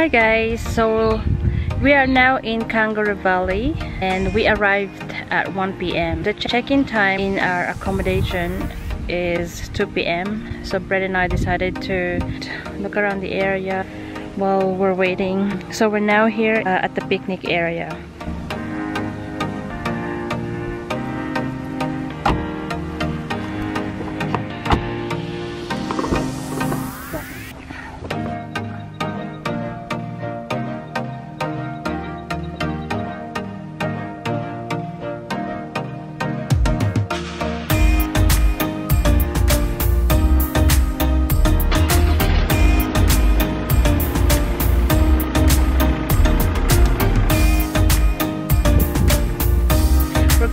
Hi guys, so we are now in Kangaroo Valley and we arrived at 1 p.m. The check-in time in our accommodation is 2 p.m. so Brett and I decided to look around the area while we're waiting. So we're now here at the picnic area.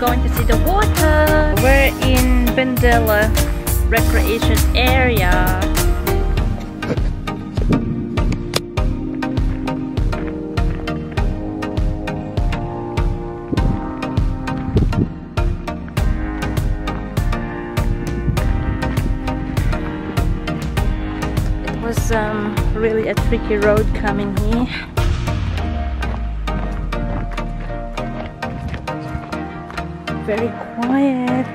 Going to see the water. We're in Bendeela Recreation Area. It was really a tricky road coming here. Very quiet.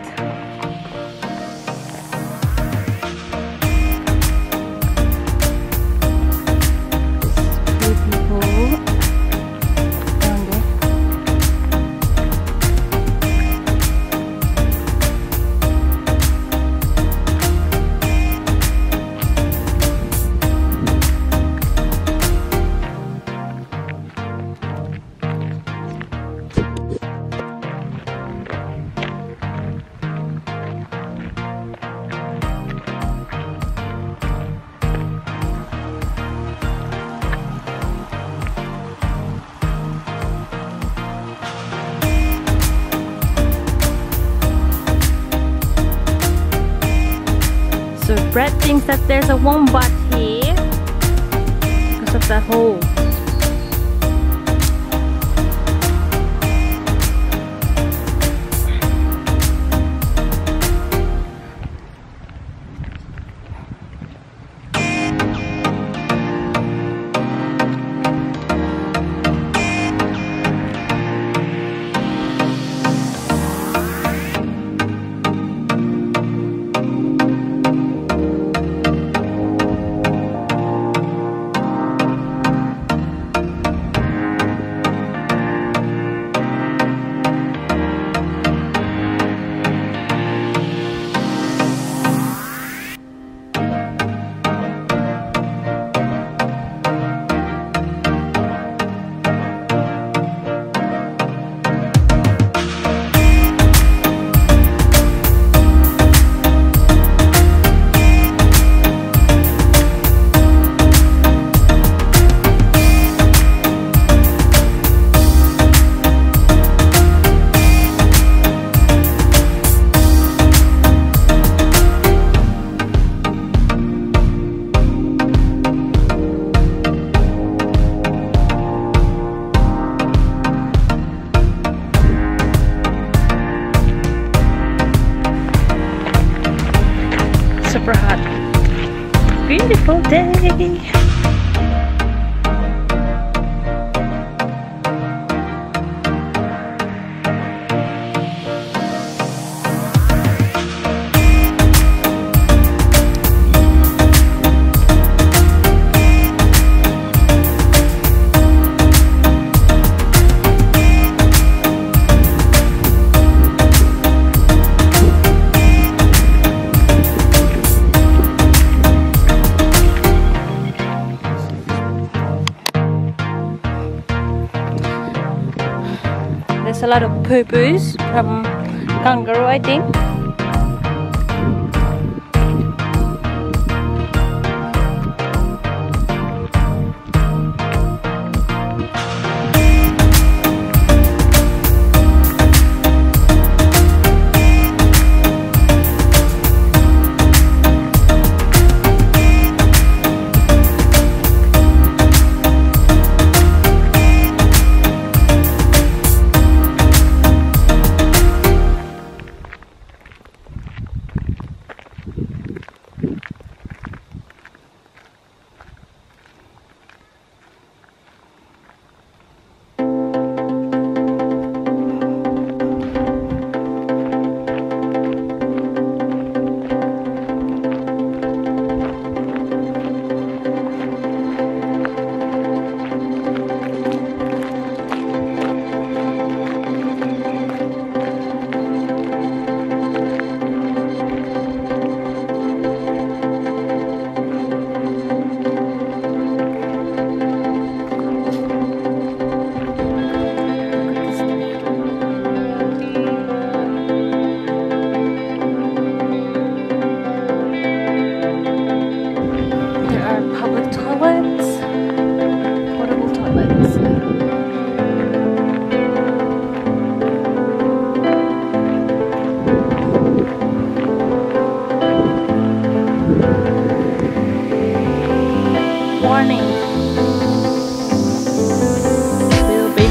Beautiful. Down there. So Brett thinks that there's a wombat here because of the hole. Super hot. Beautiful day. There's a lot of poo-poos from kangaroo, I think.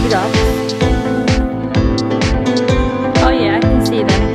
take it off. Oh yeah, I can see that.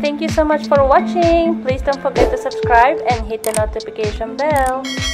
Thank you so much for watching. Please don't forget to subscribe and hit the notification bell.